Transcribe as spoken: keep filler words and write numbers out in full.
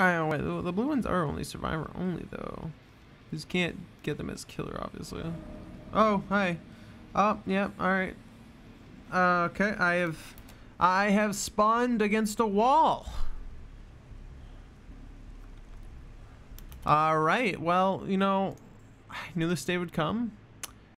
Oh, wait, the, the blue ones are only survivor only, though. You just can't get them as killer, obviously. Oh, hi. Oh, yeah, alright. Uh, okay, I have... I have spawned against a wall. Alright, well, you know... I knew this day would come.